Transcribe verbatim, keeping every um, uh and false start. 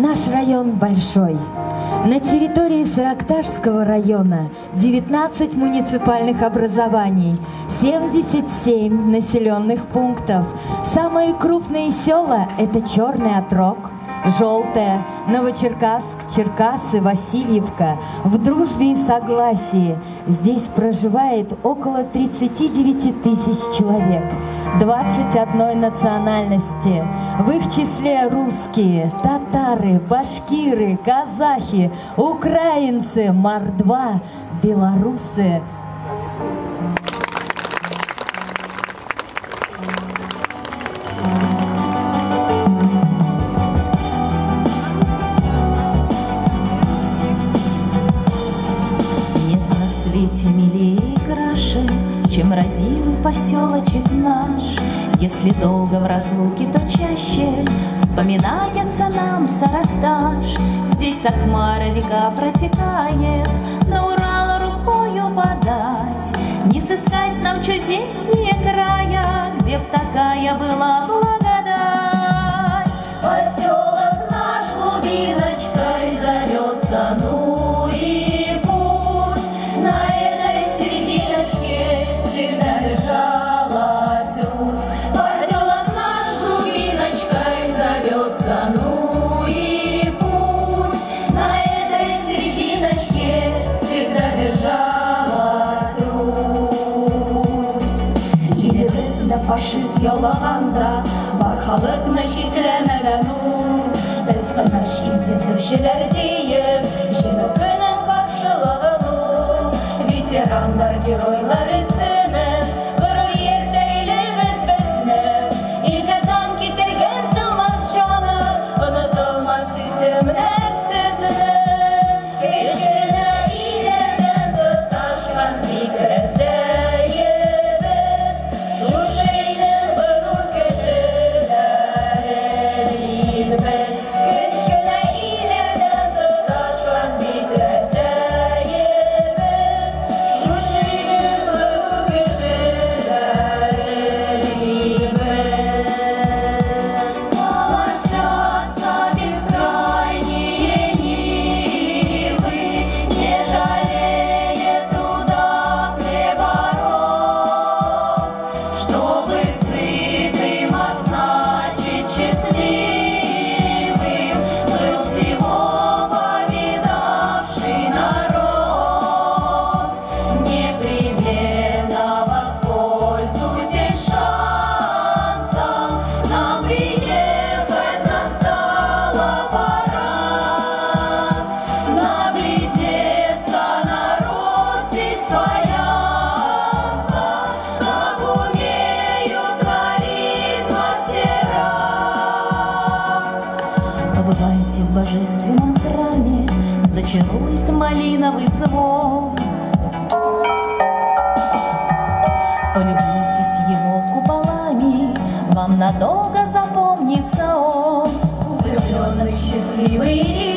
Наш район большой. На территории Саракташского района девятнадцать муниципальных образований, семьдесят семь населенных пунктов. Самые крупные села – это Черный Отрог, Желтая, Новочеркасск, Черкасы, Васильевка. В дружбе и согласии здесь проживает около тридцати девяти тысяч человек, двадцати одной национальности. В их числе русские, татары, башкиры, казахи, украинцы, мордва, белорусы. Поселочек наш, если долго в разлуке, то чаще вспоминается нам Саракташ. Здесь Акмара река протекает, на Урала рукою подать. Не сыскать нам чудеснее края, где б такая была благодать. Поселок наш глубиночкой зовется, ну и пусть на этой серединочке всегда держать. Фашист ялағанда, бар халық нәшетілемеген ұл. Біз қынаш еңгізушілер дейіп, жені күнін қаршылығын ұл. Ветерандар, геройлар ісіміз, ғырыр ерді еліміз бізні. Елден кетірген тылмас жаны, ұнытылмас есіміне сізіні. Кешкені елердің тұташқан бейкірісі. Надолго запомнится он, влюбленный счастливый.